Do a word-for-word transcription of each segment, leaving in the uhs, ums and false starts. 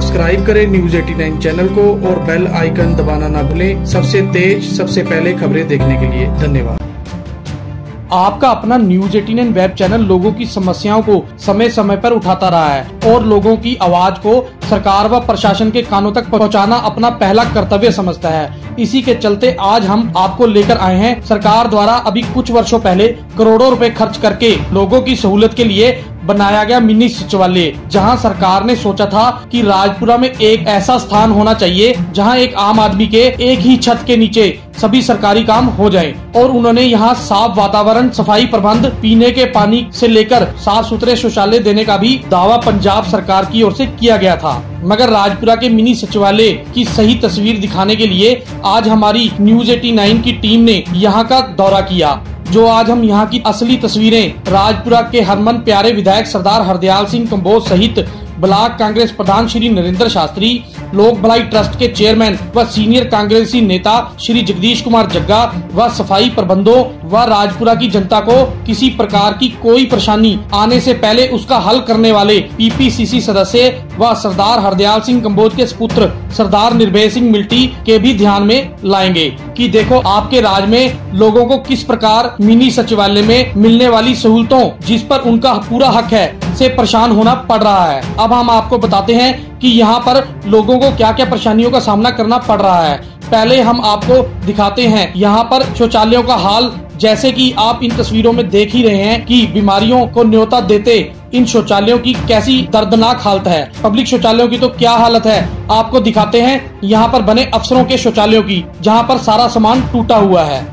Subscribe करें news eighty nine channel को और बेल आइकन दबाना ना भूलें। सबसे तेज सबसे पहले खबरें देखने के लिए धन्यवाद। आपका अपना news eighty nine web channel लोगों की समस्याओं को समय समय पर उठाता रहा है और लोगों की आवाज को सरकार व प्रशासन के कानों तक पहुंचाना अपना पहला कर्तव्य समझता है। इसी के चलते आज हम आपको लेकर आए हैं सरकार द्वारा अभी कुछ वर्षों पहले करोड़ों रुपए खर्च करके लोगों की सहूलत के लिए बनाया गया मिनी सचिवालय, जहां सरकार ने सोचा था कि राजपुरा में एक ऐसा स्थान होना चाहिए जहां एक आम आदमी के एक ही छत के नीचे सभी सरकारी काम हो जाएं। और उन्होंने यहां साफ वातावरण, सफाई प्रबंध, पीने के पानी से लेकर साफ सुथरे शौचालय देने का भी दावा पंजाब सरकार की ओर से किया गया था। मगर राजपुरा के मिनी सचिवालय की सही तस्वीर दिखाने के लिए आज हमारी न्यूज एटी नाइन की टीम ने यहाँ का दौरा किया। जो आज हम यहाँ की असली तस्वीरें राजपुरा के हरमन प्यारे विधायक सरदार हरदयाल सिंह कंबोज सहित ब्लॉक कांग्रेस प्रधान श्री नरेंद्र शास्त्री, लोक भलाई ट्रस्ट के चेयरमैन व सीनियर कांग्रेसी नेता श्री जगदीश कुमार जग्गा व सफाई प्रबंधों व राजपुरा की जनता को किसी प्रकार की कोई परेशानी आने से पहले उसका हल करने वाले पीपीसीसी सदस्य व सरदार हरदयाल सिंह कंबोज के सुपुत्र सरदार निर्भय सिंह मिल्टी के भी ध्यान में लाएंगे कि देखो आपके राज में लोगों को किस प्रकार मिनी सचिवालय में मिलने वाली सहूलतों, जिस पर उनका पूरा हक है, से परेशान होना पड़ रहा है। अब हम आपको बताते हैं कि यहाँ पर लोगों को क्या क्या परेशानियों का सामना करना पड़ रहा है। पहले हम आपको दिखाते हैं यहाँ पर शौचालयों का हाल, जैसे कि आप इन तस्वीरों में देख ही रहे हैं कि बीमारियों को न्योता देते इन शौचालयों की कैसी दर्दनाक हालत है। पब्लिक शौचालयों की तो क्या हालत है, आपको दिखाते हैं यहाँ पर बने अफसरों के शौचालयों की, जहाँ पर सारा सामान टूटा हुआ है।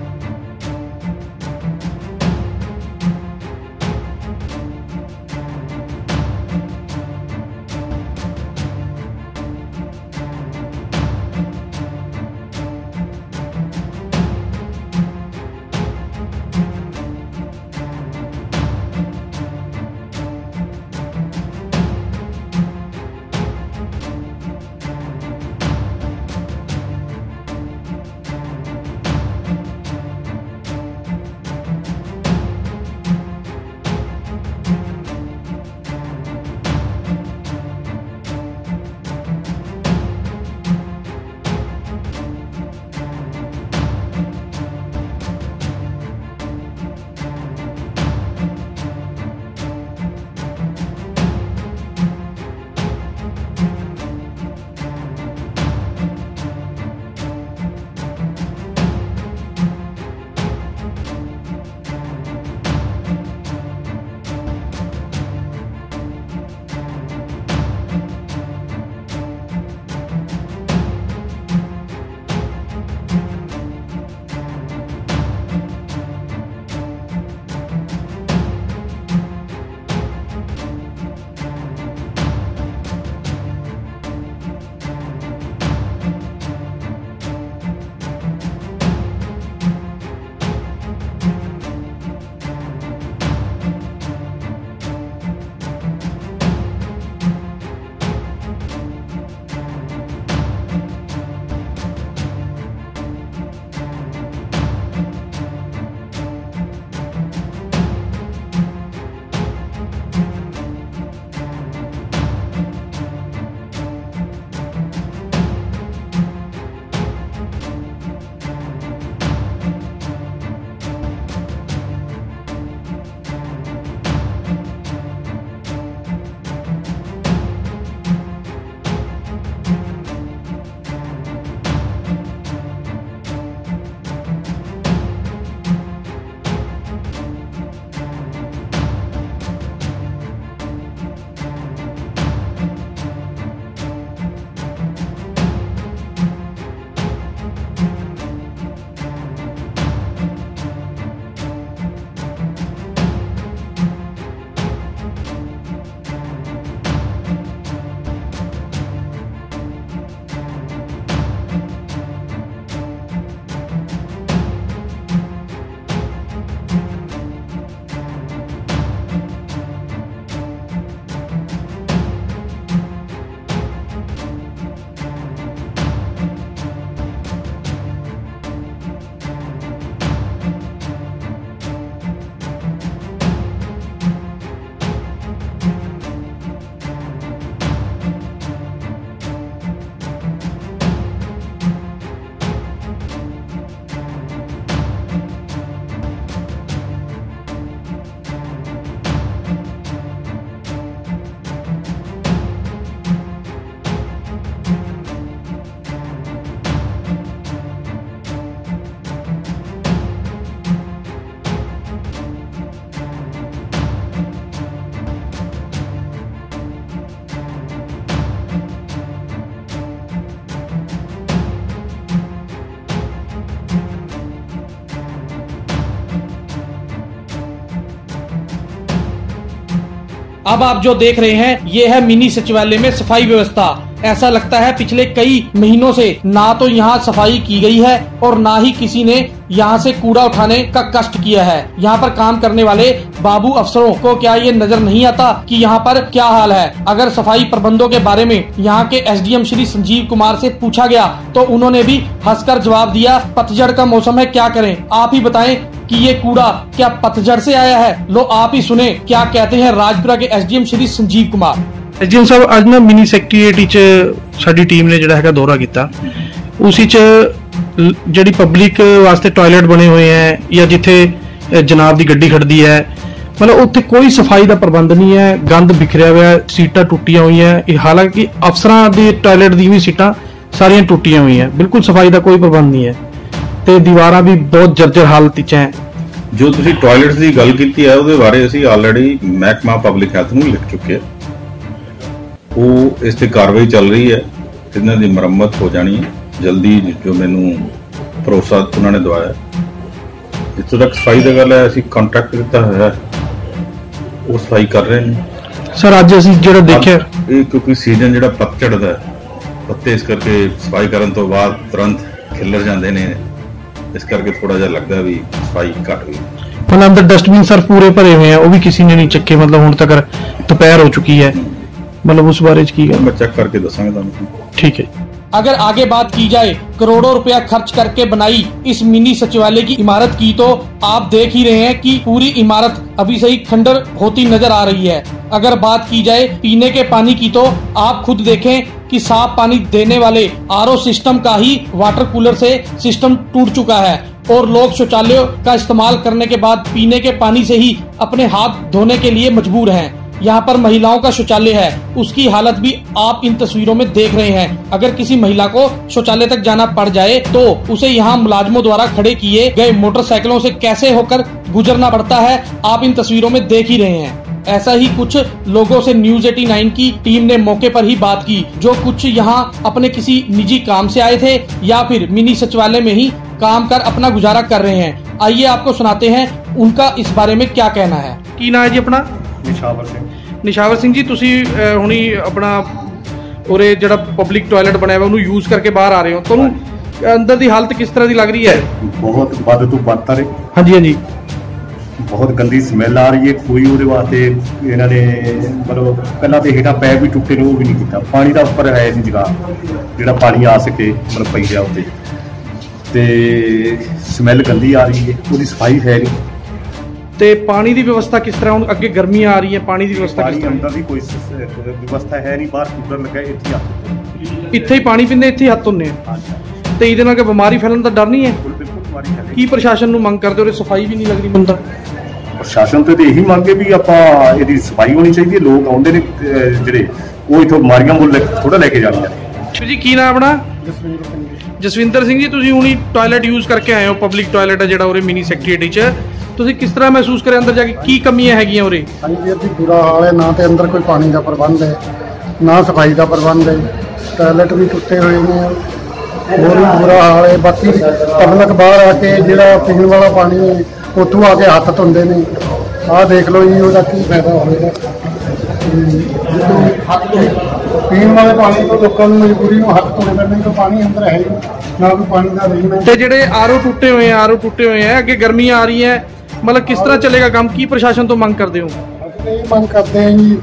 अब आप जो देख रहे हैं ये है मिनी सचिवालय में सफाई व्यवस्था। ऐसा लगता है पिछले कई महीनों से ना तो यहाँ सफाई की गई है और ना ही किसी ने यहाँ से कूड़ा उठाने का कष्ट किया है। यहाँ पर काम करने वाले बाबू अफसरों को क्या ये नजर नहीं आता कि यहाँ पर क्या हाल है। अगर सफाई प्रबंधों के बारे में यहाँ के एसडीएम श्री संजीव कुमार से पूछा गया तो उन्होंने भी हंसकर जवाब दिया, पतझड़ का मौसम है क्या करें, आप ही बताएं कि ये कूड़ा क्या पतझड़ से आया है। लो आप ही सुने क्या कहते हैं राजपुरा के एसडीएम श्री संजीव कुमार। एसडीएम साहब अज ना मिनी सैक्ट्रीएट साडी टीम ने जिहड़ा दौरा किया, उसी च जिहड़ी पब्लिक वास्ते टॉयलेट बने हुए हैं या जिथे जनाब दी गड्डी खड़दी है, मतलब उत्थे कोई सफाई दा प्रबंध नहीं है, गंद बिखरिया हुआ, सीटां टुटियां हुई हैं, हालांकि अफसरां दे टॉयलेट दी भी सीटां सारियां टुटियां हुई हैं, बिल्कुल सफाई दा कोई प्रबंध नहीं है ते दीवारां भी बहुत जर्जर हालत च हैं। जो तुसीं टॉयलेट्स दी गल कीती है उहदे बारे असीं ऑलरेडी महकमा पब्लिक हैल्थ नूं लिख चुके हैं, ओह इस ते कार्रवाई चल रही है, इन्हां दी मरम्मत हो जानी है जल्दी, जो मैनू भरोसा उन्होंने दवाया। जितों तक सफाई की गल है असीं कॉन्ट्रैक्ट दिता है, वो सफाई कर रहे हैं सर। अज असीं जिहड़ा देखिया ये क्योंकि सीजन जिहड़ा पतझड़ दा है, पत्ते इस करके सफाई करन तो बाद तुरंत खिलर जाते हैं, इस करके थोड़ा जिहा लगदा भी सफाई घट गई। पर अंदर डस्टबिन सर पूरे भरे हुए हैं, वो भी किसी ने नहीं चुके, मतलब हुण तक दोपहर हो चुकी है, मतलब उस बारे की गल मैं चेक करके दसांगा तुहानूं। ठीक है। अगर आगे बात की जाए करोड़ों रुपया खर्च करके बनाई इस मिनी सचिवालय की इमारत की, तो आप देख ही रहे हैं कि पूरी इमारत अभी से ही खंडर होती नजर आ रही है। अगर बात की जाए पीने के पानी की, तो आप खुद देखें कि साफ पानी देने वाले आर ओ सिस्टम का ही वाटर कूलर से सिस्टम टूट चुका है और लोग शौचालयों का इस्तेमाल करने के बाद पीने के पानी से ही अपने हाथ धोने के लिए मजबूर हैं। यहाँ पर महिलाओं का शौचालय है, उसकी हालत भी आप इन तस्वीरों में देख रहे हैं। अगर किसी महिला को शौचालय तक जाना पड़ जाए तो उसे यहाँ मुलाजमों द्वारा खड़े किए गए मोटरसाइकिलों से कैसे होकर गुजरना पड़ता है, आप इन तस्वीरों में देख ही रहे हैं। ऐसा ही कुछ लोगों से न्यूज एटी नाइन की टीम ने मौके पर ही बात की, जो कुछ यहाँ अपने किसी निजी काम से आए थे या फिर मिनी सचिवालय में ही काम कर अपना गुजारा कर रहे हैं। आइए आपको सुनाते हैं उनका इस बारे में क्या कहना है। की नाम है जी अपना? निशावर सिंह। निशावर सिंह जी, तुसी हुणी अपना उरे जिहड़ा पब्लिक टॉयलेट बनाया हुआ उन्हें यूज करके बाहर आ रहे हो, तो अंदर दी हालत किस तरह दी लग रही है? बहुत बद तो बद तारे। हाँ जी हाँ जी, बहुत गंदी स्मैल आ रही है। कोई उहदे वास्ते इन्हां ने मतलब कल्ला ते हेठा पैप भी टुटे ने, वो भी नहीं कीता। पानी दा उपर है नहीं जगह जिहड़ा पानी आ सके, मतलब पई जा उत्ते ते स्मैल गंदी आ रही है, उहदी सफाई है नहीं। ਤੇ ਪਾਣੀ ਦੀ ਵਿਵਸਥਾ ਕਿਸ ਤਰ੍ਹਾਂ, ਹੁਣ ਅੱਗੇ ਗਰਮੀਆਂ ਆ ਰਹੀਆਂ, ਪਾਣੀ ਦੀ ਵਿਵਸਥਾ ਕਿਸ ਤਰ੍ਹਾਂ? ਅੰਦਰ ਦੀ ਕੋਈ ਵਿਵਸਥਾ ਹੈ ਨਹੀਂ, ਬਾਹਰ ਕੂਲਰ ਲੱਗਾ, ਇੱਥੇ ਹੱਥ ਇੱਥੇ ਹੀ ਪਾਣੀ ਪੀਂਦੇ, ਇੱਥੇ ਹੱਥ ਧੋਂਦੇ ਆ, ਤੇ ਇਹਦੇ ਨਾਲ ਕਿ ਬਿਮਾਰੀ ਫੈਲਣ ਦਾ ਡਰ ਨਹੀਂ ਹੈ? ਬਿਲਕੁਲ ਬਿਮਾਰੀ ਫੈਲੇ। ਕੀ ਪ੍ਰਸ਼ਾਸਨ ਨੂੰ ਮੰਗ ਕਰਦੇ ਹੋ? ਸਫਾਈ ਵੀ ਨਹੀਂ ਲੱਗਦੀ ਬੰਦਾ। ਪ੍ਰਸ਼ਾਸਨ ਤੇ ਇਹੀ ਮੰਗ ਹੈ ਵੀ ਆਪਾਂ ਇਹਦੀ ਸਫਾਈ ਹੋਣੀ ਚਾਹੀਦੀ ਹੈ। ਲੋਕ ਆਉਂਦੇ ਨੇ ਜਿਹੜੇ, ਉਹ ਇੱਥੋਂ ਬਿਮਾਰੀਆਂ ਮੁੱਲ ਥੋੜਾ ਲੈ ਕੇ ਜਾਂਦੇ ਨੇ। ਜੀ ਕੀ ਨਾਮ ਆਪਣਾ? ਜਸਵਿੰਦਰ ਸਿੰਘ ਜੀ। ਜਸਵਿੰਦਰ ਸਿੰਘ ਜੀ, ਤੁਸੀਂ ਹੁਣੀ ਟਾਇਲਟ ਯੂਜ਼ ਕਰਕੇ ਆਏ ਹੋ, ਪਬਲਿਕ ਟਾਇਲਟ ਹੈ ਜਿਹੜਾ ਉਰੇ ਮਿਨੀ ਸੈਕਟਰੀਏਟ 'ਚ, ਤੁਸੀਂ ਕਿਸ ਤਰ੍ਹਾਂ ਮਹਿਸੂਸ ਕਰਿਆ ਅੰਦਰ ਜਾ ਕੇ, ਕੀ ਕਮੀਆਂ ਹੈਗੀਆਂ ਉਰੇ? ਹਾਂਜੀ ਵੀਰ ਜੀ, ਬੁਰਾ ਹਾਲ ਹੈ, ਨਾ ਤੇ ਅੰਦਰ ਕੋਈ ਪਾਣੀ ਦਾ ਪ੍ਰਬੰਧ ਹੈ, ਨਾ ਸਫਾਈ ਦਾ ਪ੍ਰਬੰਧ ਹੈ, ਟਾਇਲਟ ਵੀ ਟੁੱਟੇ ਹੋਏ ਨੇ, ਹੋਰ ਵੀ ਬੁਰਾ ਹਾਲ ਹੈ। ਬਾਕੀ ਪਬਲਿਕ ਬਾਹਰ ਆ ਕੇ ਜਿਹੜਾ ਪੀਣ ਵਾਲਾ ਪਾਣੀ ਹੈ ਉੱਥੋਂ ਆ ਕੇ ਹੱਥ ਧੋਂਦੇ ਨੇ, ਆਹ ਦੇਖ ਲਓ ਜੀ, ਉਹਦਾ ਕੀ ਫਾਇਦਾ ਹੋਵੇਗਾ? ਪੀਣ ਵਾਲੇ ਪਾਣੀ ਤੋਂ ਲੋਕਾਂ ਨੂੰ ਮਜਬੂਰੀ ਨੂੰ ਹੱਥ ਧੋਣੇ ਪੈਂਦੇ, ਤਾਂ ਪਾਣੀ ਅੰਦਰ ਹੈ ਨਾ ਕੋਈ ਪਾਣੀ ਦਾ ਰਹਿਣਾ। ਤੇ ਜਿਹੜੇ ਆਰਓ ਟੁੱਟੇ ਹੋਏ ਆ, ਆਰਓ ਟੁੱਟੇ ਹੋਏ ਆ, ਅੱਗੇ ਗਰਮੀਆਂ ਆ ਰਹੀ ਹੈ, मतलब किस तरह चलेगा काम? की प्रशासन तो मांग करते हो? मांग करते हैं जी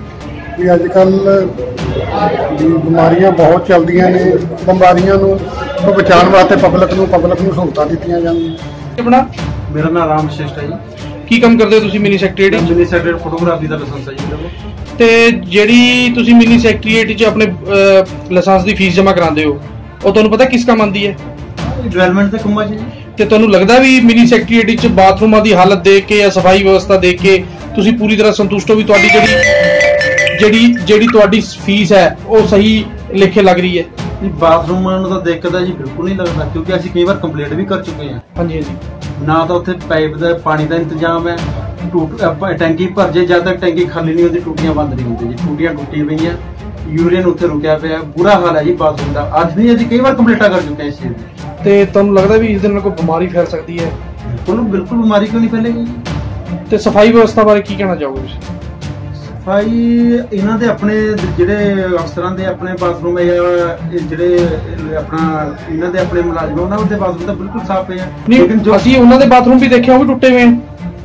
भी अजकल बीमारियां बहुत चलदियां ने, बीमारियां नूं बचाने वास्ते पब्लिक नूं पब्लिक नूं सहूलतां दित्तियां जांदियां। मेरा नाम राम श्रेष्ठ है जी। की काम करते हो तुसीं? Mini secretariat. Mini secretariat photography का लाइसेंस है जी। तो जिहड़ी तुसीं मिनी सैक्ट्रीएट च अपने लाइसेंस की फीस जमा कराते हो, वो तुहानूं पता किस काम आती है? ਡਿਵੈਲਪਮੈਂਟ ਦੇ ਕੰਮਾਂ 'ਚ। ਤੇ ਤੁਹਾਨੂੰ ਲੱਗਦਾ ਵੀ ਮਿਨੀ ਸੈਕਟਰੀਏਟ 'ਚ ਬਾਥਰੂਮਾਂ ਦੀ ਹਾਲਤ ਦੇਖ ਕੇ ਜਾਂ ਸਫਾਈ ਵਿਵਸਥਾ ਦੇਖ ਕੇ ਤੁਸੀਂ ਪੂਰੀ ਤਰ੍ਹਾਂ ਸੰਤੁਸ਼ਟ ਹੋ ਵੀ ਤੁਹਾਡੀ ਜਿਹੜੀ ਜਿਹੜੀ ਜਿਹੜੀ ਤੁਹਾਡੀ ਫੀਸ ਹੈ ਉਹ ਸਹੀ ਲਿਖੇ ਲੱਗ ਰਹੀ ਹੈ? ਬਾਥਰੂਮਾਂ ਨੂੰ ਤਾਂ ਦੇਖਦਾ ਜੀ ਬਿਲਕੁਲ ਨਹੀਂ ਲੱਗਦਾ, ਕਿਉਂਕਿ ਅਸੀਂ ਕਈ ਵਾਰ ਕੰਪਲੇਂਟ ਵੀ ਕਰ ਚੁੱਕੇ ਹਾਂ। ਹਾਂਜੀ ਹਾਂਜੀ। ਨਾ ਤਾਂ ਉੱਥੇ ਪਾਈਪ ਦਾ ਪਾਣੀ ਦਾ ਇੰਤਜ਼ਾਮ ਹੈ, ਟੂਟ ਟੈਂਕੀ ਭਰ ਜੇ ਜਦ ਤੱਕ ਟੈਂਕੀ ਖਾਲੀ ਨਹੀਂ ਹੁੰਦੀ, ਟੂਟੀਆਂ ਬੰਦ ਨਹੀਂ ਹੁੰਦੀਆਂ ਜੀ, ਟੂਟੀਆਂ ਟੁੱਟੀਆਂ ਪਈਆਂ, ਯੂਰੀਅਨ ਉੱਥੇ ਰੁਕਿਆ ਪਿਆ, ਬੁਰਾ ਹਾਲ ਹੈ ਜੀ ਬਾਥਰੂਮ ਦਾ। ਅੱਜ ਨਹੀਂ, ਅਸੀਂ ਕਈ ਵਾਰ ਕੰਪਲੇਂਟਾਂ ਕਰ ਚੁੱਕੇ ਹਾਂ ਇਸ ਚੀਜ਼ ਦੀ। ਤੇ ਤੁਹਾਨੂੰ ਲੱਗਦਾ ਵੀ ਇਸ ਦੇ ਨਾਲ ਕੋਈ ਬਿਮਾਰੀ ਫੈਲ ਸਕਦੀ ਹੈ? ਬਿਲਕੁਲ ਬਿਲਕੁਲ, ਬਿਮਾਰੀ ਕਿਉਂ ਨਹੀਂ ਫੈਲੇਗੀ। ਤੇ ਸਫਾਈ ਵਿਵਸਥਾ ਬਾਰੇ ਕੀ ਕਹਿਣਾ ਚਾਹੋਗੇ ਤੁਸੀਂ? एफ आई इन्हों के अपने जोड़े अफसर के अपने बाथरूम या जोड़े अपना इन्हों के अपने मुलाजम उन्होंने बाथरूम तो बिल्कुल साफ पे है, लेकिन जो अभी उन्होंने बाथरूम भी देखे होंगे टुटे हुए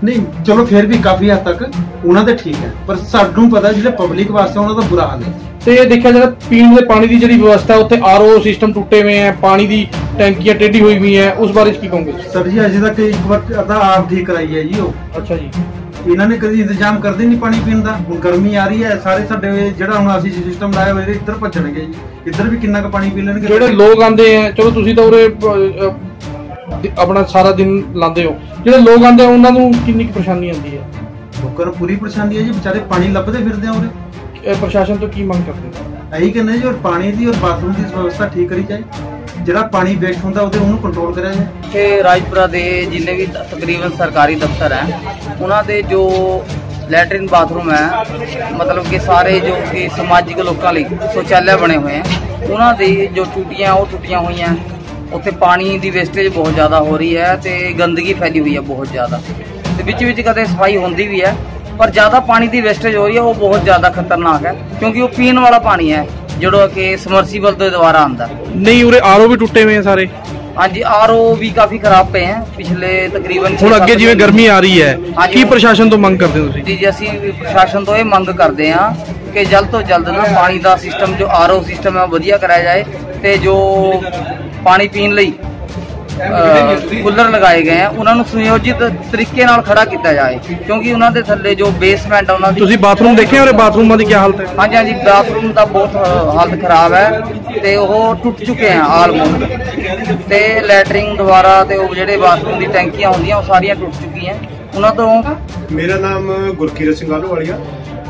नहीं, चलो फिर भी काफ़ी हद तक उन्होंने ठीक है, पर सानू पता जो पब्लिक वास्ते उन्होंने बुरा हाल है। तो यह देखा जाए पीने के पानी की जी व्यवस्था है, उत्तर आर ओ सिस्टम टुटे हुए हैं, पानी की टैंकियां टेढ़ी हुई हुई हैं, उस बारे में कहोगे? सर जी अजे तक एक बार अदा आप ठीक कराई है जी। अच्छा जी, इन्होंने कभी इंतजाम करते नहीं पानी पीने का, हम गर्मी आ रही है, सारे साढ़े जो हम असी सिस्टम लाए हुए इधर भजनगे जी, इधर भी कितना पानी पी लेंगे। जो लोग आते हैं, चलो तुम तो उरे अपना सारा दिन लाते हो, जो लोग आते हैं उन्होंने कितनी परेशानी आती है? लोगों को पूरी परेशानी है जी, बेचारे पानी लभते फिरते हैं उरे। प्रशासन तो की मांग करते हैं? यही कहना जी, और पानी की और बाथरूम की व्यवस्था ठीक करी जाए, जो पानी वेस्ट होंगे उन्होंने कंट्रोल करें। इतने राजपुरा के जिन्हें भी तकरीबन सरकारी दफ्तर हैं, उन्होंने जो लैटरिन बाथरूम है, मतलब कि सारे जो कि समाजिक लोगों शौचालय बने हुए हैं, उन्होंने जो टूटियाँ वो टूटियाँ हुई हैं, उत्थे पानी की वेस्टेज बहुत ज़्यादा हो रही है तो गंदगी फैली हुई है बहुत ज़्यादा, तो बिच बिच कदे सफाई होंदी भी है, पर ज़्यादा पानी की वेस्टेज हो रही है वो बहुत ज़्यादा खतरनाक है, क्योंकि वो पीने वाला पानी है जो कि समरसीबल तो दोबारा आता नहीं। उरे आर ओ भी टूटे हुए हैं सारे? हाँ जी, आर ओ भी काफी खराब पे हैं पिछले तकरीबन। हुण अगे जिवें गर्मी आ रही है की प्रशासन तो मंग करते हो? जी जी, असीं प्रशासन तो ये मंग करते हाँ कि जल्द तो जल्द ना पानी का सिस्टम जो आर ओ सिस्टम है वधिया कराया जाए, तो जो पानी पीने लई कूलर लगाए गए हैं उन्होंने सुनियोजित तरीके नाल खड़ा किया जाए, क्योंकि उन्होंने थले जो बेसमेंट है। बाथरूम देखे और बाथरूम की क्या हालत है? हाँ जी हाँ जी, बाथरूम का बहुत हालत खराब है, तो वह टुट चुके हैं आलमोस्ट, तो लैटरिन द्वारा तो जो बाथरूम की टैंकियां होंगी वो सारिया टुट चुकी हैं उन्होंने तो। मेरा नाम गुरकीरत सिंह आलूवालिया।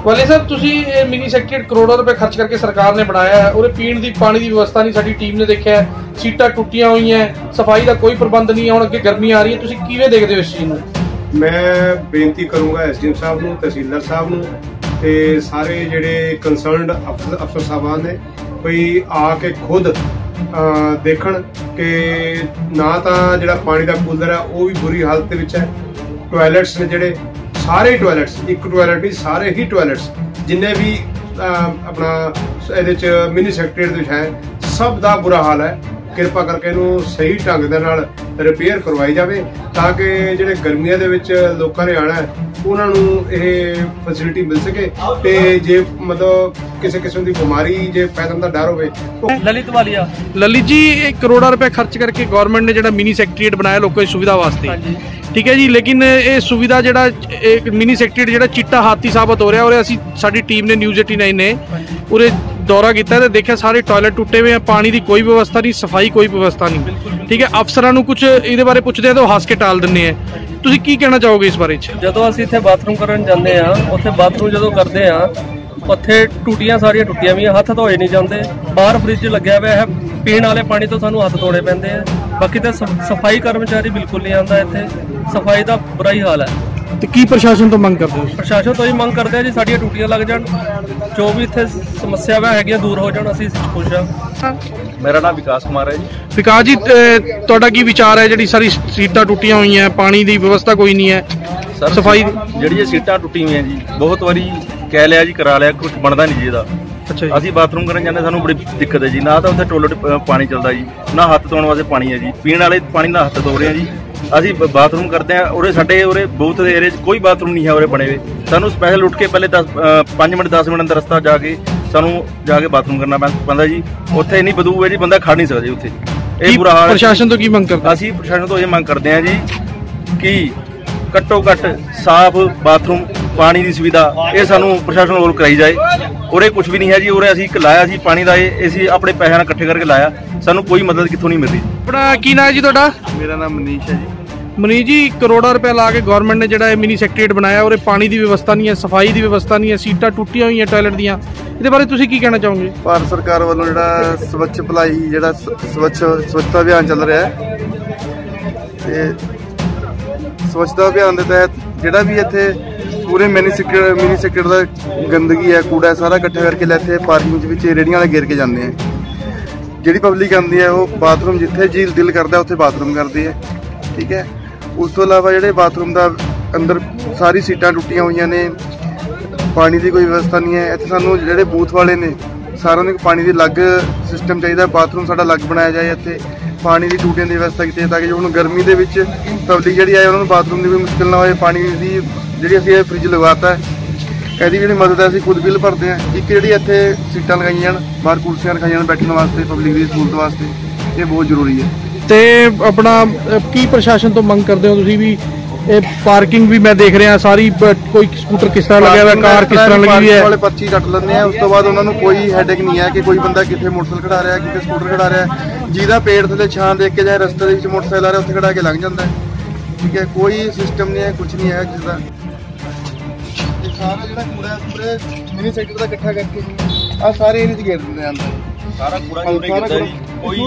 वाले साहब, तुसीं मिनी सेक्रेट करोड़ों रुपए खर्च करके सरकार ने बनाया है, उन्हें पीने की पानी की व्यवस्था नहीं, साडी टीम ने देखा है सीटां टुटियां हुई हैं, सफाई का कोई प्रबंध नहीं है, हुण अगे गर्मी आ रही है, तुसीं किवें देखदे हो इस चीज़ नूं? मैं बेनती करूँगा एस डी एम साहब नूं, तहसीलदार साहब नूं ते सारे जिहड़े कंसर्नड अफसर साहबान ने कोई आके खुद देखण कि ना तां जिहड़ा पानी का कूलर है वो भी बुरी हालत दे विच है, टॉयलेट्स ने जिहड़े सारे टॉयलेट्स, एक टॉयलेट नहीं सारे ही टॉयलेट्स जिन्हें भी आ, अपना ये मिनी सेक्रेटरीएट है सब का बुरा हाल है, कृपा करके इनू सही ढंग दे नाल रिपेयर करवाई जाए, ताकि जिहड़े गर्मियां दे विच लोकां ने आना है उन्होंने ये फैसिलिटी मिल सके, ते जे मतलब किसी किस्म की बीमारी जे फैलण दा डर होवे। ललित वालिया। ललित जी, एक करोड़ा रुपया खर्च करके गवर्नमेंट ने जिहड़ा मिनी सेक्रेटरीएट बनाया लोगों की सुविधा वास्ते, ठीक है जी, लेकिन ये सुविधा जिहड़ा एक मिनी सेक्रेटरीएट जिहड़ा चिट्टा हाथी साबित हो रहा है, और असी साडी टीम ने न्यूज़ एटी नाइन ने उरे दौरा किया, देखा सारे टॉयलेट टुटे हुए हैं, पानी की कोई व्यवस्था नहीं, सफाई कोई व्यवस्था नहीं, ठीक है, अफसरां नूं कुछ इहदे बारे पुछदे हैं तो हस के टाल दिंदे हैं, तुसीं की कहना चाहोगे इस बारे? जो असीं इत्थे बाथरूम करन जांदे आ, उत्थे बाथरूम जो करते हैं उत्थे टूटियां सारियां टुटियां हुई, हथ धोए नहीं जाते, बाहर फ्रिज लग्या हुआ है, पीने वाले पानी तो सानूं हथ धोने पैंदे हैं, बाकी तो सफाई कर्मचारी बिल्कुल नहीं आंदा, इत्थे सफाई का बुरा ही हाल है। तो की प्रशासन तो मंग करते हैं? प्रशासन तो ही मंग करते हैं जी, साड़ियाँ टूटियां लग जान, जो भी इतने समस्या है दूर हो जान, असी खुश हाँ। मेरा नाम विकास कुमार है जी। विकास जी, तुहाडा की विचार है जिहड़ी सारी सीटां टुटियां हुई हैं, पानी की व्यवस्था कोई नहीं है, सर सफाई जिहड़ी सीटां टुटी हुई हैं जी, बहुत बारी कह लिया जी करा लिया, कुछ बनता नहीं जी इहदा। अच्छा जी, असीं बाथरूम करन जांदे सानूं बड़ी दिक्कत है जी, ना तो उत्थे टॉयलेट पानी चलता जी, ना हथ धोने वास्ते पानी है जी, पीने वाले पानी ना हथ धो रहे हैं जी, अभी बाथरूम करते हैं और साढ़े और बहुत एरिए कोई बाथरूम नहीं है और बने हुए, सानू स्पैशल उठ के पहले दस पाँच मिनट दस मिनट अंदर रस्ता जाके सानू जाके बाथरूम करना पैंदा जी, उत्थे इन्नी बदबू है जी बंदा खड़ नहीं सकता जी उत्थे, ये बुरा हाल। प्रशासन तो की मंग करते? असीं प्रशासन तो ये मंग करते हैं जी कि घट्टो घट्ट साफ बाथरूम, पानी की सुविधा ये सानू प्रशासन कोल कराई जाए, और कुछ भी नहीं है जी, और असीं लाया जी पानी का ये अपने पैसे नाल इकट्ठे करके लाया, सानू कोई मदद कितों नहीं मिल रही। अपना की नाम है जी तुहाडा? मेरा नाम मनीष है जी। मनीष जी, करोड़ा रुपया ला के गवर्नमेंट ने जिहड़ा मिनी सेक्रेटरीएट बनाया, और पानी की व्यवस्था नहीं है, सफाई की व्यवस्था नहीं है, सीटां टुटियां हुई हैं टॉयलेट दीयां, इहदे बारे तुसीं की कहना चाहोगे? भारत सरकार वालों जिहड़ा स्वच्छ भलाई जिहड़ा स्वच्छ स्वच्छता अभियान चल रहा है, ते स्वच्छता अभियान के तहत जिहड़ा भी इत्थे पूरे मिनी सेक्रेटरीएट मिनी सेक्रेटरीएट दा गंदगी है, कूड़ा सारा इकट्ठा करके लैते पार्किंग विच रेहड़ियां वाले गिर के जांदे हैं, जिहड़ी पब्लिक आती है वो बाथरूम जिथे जी दिल करता है उत्थे बाथरूम करती है, ठीक है, उस तो अलावा जिहड़े बाथरूम का अंदर सारी सीटां टुटियां हुई ने, पानी की कोई व्यवस्था नहीं है। इतने सानू जो बूथ वाले ने सारों ने पानी की अलग सिस्टम चाहिए, बाथरूम साढ़ा अलग बनाया जाए, इतने पानी की टूटियां की व्यवस्था की जाए ताकि जो हम गर्मी के पब्लिक जी आए उन्होंने बाथरूम की कोई मुश्किल ना हो। पानी की जी असी फ्रिज लगवाता है, यदि जी मदद है असं खुद बिल भरते हैं। एक जी इतने सीटा लगाई जा, बाहर कुर्सियां रखाई जा बैठने वास्ते, पब्लिक की सहूलत वास्ते, ये बहुत जरूरी है। तो अपना की प्रशासन तो मंग करते हो तुसीं भी? पार्किंग भी मैं देख रहा सारी, कोई स्कूटर किस तरह लगे हुआ, कार किस तरह लगी हुई है, वाले पर्ची कट लेंगे हैं। उस तो बाद उन्होंने कोई हैडेक नहीं है कि कोई बंदा कितने मोटरसाइकिल खड़ा रहा है, कितने स्कूटर खड़ा रहा है। जिदा पेड़ थले छां देख के चाहे रस्ते के मोटरसाइकिल आ रहा है, उसे खड़ा के लंघ जाता है। ठीक है, कोई सिस्टम नहीं है, कुछ नहीं है। जिदा सारा जो कूड़ा पूरे मिनी सेक्टर का इकट्ठा करके आ सारे एरिया गेट देते हैं अंदर। सारा कूड़ा कितना है, कोई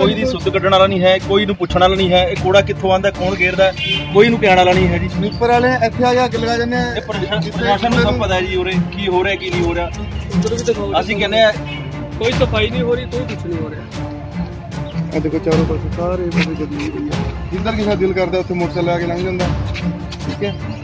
कोई दी सुध कड्ढण वाला नहीं है, कोई नूं पुछण वाला नहीं है ये कूड़ा कित्थों आंदा, कौन घेरदा, कोई नूं कहण वाला नहीं है जी। ऊपर वाले इत्थे आ के लगा जाने ये प्रशासन नूं सब पता है जी उरे की हो रहा है की नहीं हो रहा। उधर भी दिखाओ, असि कहने कोई सफाई नहीं हो रही, कोई कुछ नहीं हो रहा। आ देखो चारों पासे सारे बंदे जदी जिधर किसा दिल करदा उत्थे मोटरसाइकिल आ के लंघ जांदा। ठीक है,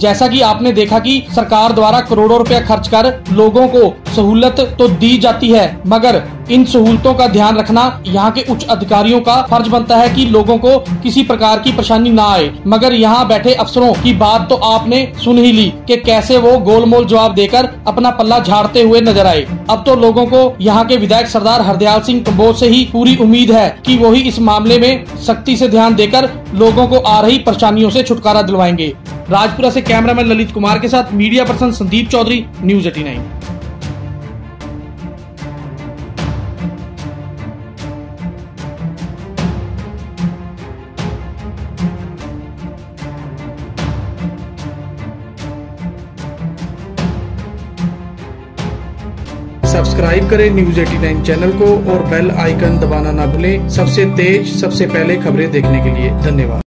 जैसा कि आपने देखा कि सरकार द्वारा करोड़ों रुपया खर्च कर लोगों को सहूलत तो दी जाती है, मगर इन सहूलतों का ध्यान रखना यहाँ के उच्च अधिकारियों का फर्ज बनता है कि लोगों को किसी प्रकार की परेशानी ना आए। मगर यहाँ बैठे अफसरों की बात तो आपने सुन ही ली कि कैसे वो गोलमोल जवाब देकर अपना पल्ला झाड़ते हुए नजर आए। अब तो लोगों को यहाँ के विधायक सरदार हरदयाल सिंह कंबोज से ही पूरी उम्मीद है कि वो ही इस मामले में सख्ती से ध्यान देकर लोगों को आ रही परेशानियों से छुटकारा दिलवाएंगे। राजपुरा से कैमरामैन ललित कुमार के साथ media person Sandeep Chaudhary, news eighty nine. Subscribe करें न्यूज़ एटी नाइन चैनल को और बेल आइकन दबाना ना भूलें। सबसे तेज सबसे पहले खबरें देखने के लिए धन्यवाद।